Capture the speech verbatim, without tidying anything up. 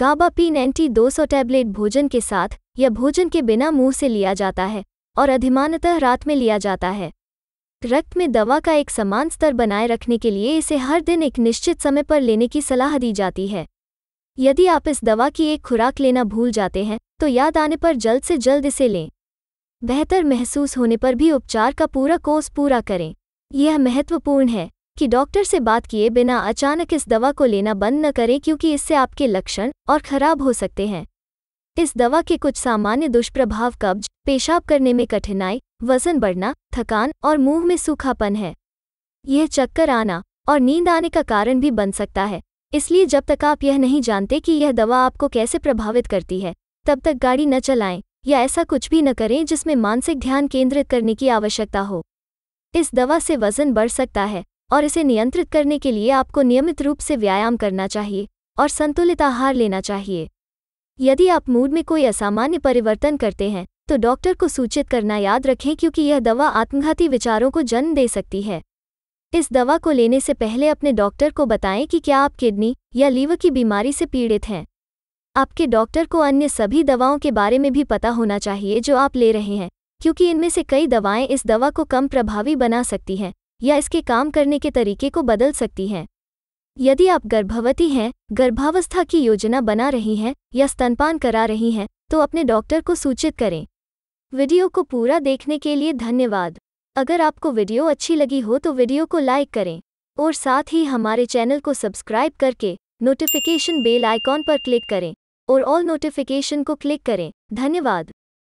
गाबापिन n t दो सौ tablet भोजन के साथ या भोजन के बिना मुंह से लिया जाता है और अधिमानतः रात में लिया जाता है। रक्त में दवा का एक समान स्तर बनाए रखने के लिए इसे हर दिन एक निश्चित समय पर लेने की सलाह दी जाती है। यदि आप इस दवा की एक खुराक लेना भूल जाते हैं तो याद आने पर जल्द से जल्द इसे लें। बेहतर महसूस होने पर भी उपचार का पूरा कोर्स पूरा करें। यह महत्वपूर्ण है कि डॉक्टर से बात किए बिना अचानक इस दवा को लेना बंद न करें, क्योंकि इससे आपके लक्षण और खराब हो सकते हैं। इस दवा के कुछ सामान्य दुष्प्रभाव कब्ज, पेशाब करने में कठिनाई, वजन बढ़ना, थकान और मुंह में सूखापन है। यह चक्कर आना और नींद आने का कारण भी बन सकता है। इसलिए जब तक आप यह नहीं जानते कि यह दवा आपको कैसे प्रभावित करती है तब तक गाड़ी न चलाएं या ऐसा कुछ भी न करें जिसमें मानसिक ध्यान केंद्रित करने की आवश्यकता हो। इस दवा से वजन बढ़ सकता है और इसे नियंत्रित करने के लिए आपको नियमित रूप से व्यायाम करना चाहिए और संतुलित आहार लेना चाहिए। यदि आप मूड में कोई असामान्य परिवर्तन करते हैं तो डॉक्टर को सूचित करना याद रखें, क्योंकि यह दवा आत्मघाती विचारों को जन्म दे सकती है। इस दवा को लेने से पहले अपने डॉक्टर को बताएं कि क्या आप किडनी या लीवर की बीमारी से पीड़ित हैं। आपके डॉक्टर को अन्य सभी दवाओं के बारे में भी पता होना चाहिए जो आप ले रहे हैं, क्योंकि इनमें से कई दवाएं इस दवा को कम प्रभावी बना सकती हैं या इसके काम करने के तरीके को बदल सकती हैं। यदि आप गर्भवती हैं, गर्भावस्था की योजना बना रही हैं या स्तनपान करा रही हैं तो अपने डॉक्टर को सूचित करें। वीडियो को पूरा देखने के लिए धन्यवाद। अगर आपको वीडियो अच्छी लगी हो तो वीडियो को लाइक करें और साथ ही हमारे चैनल को सब्सक्राइब करके नोटिफिकेशन बेल आइकॉन पर क्लिक करें और ऑल नोटिफिकेशन को क्लिक करें। धन्यवाद।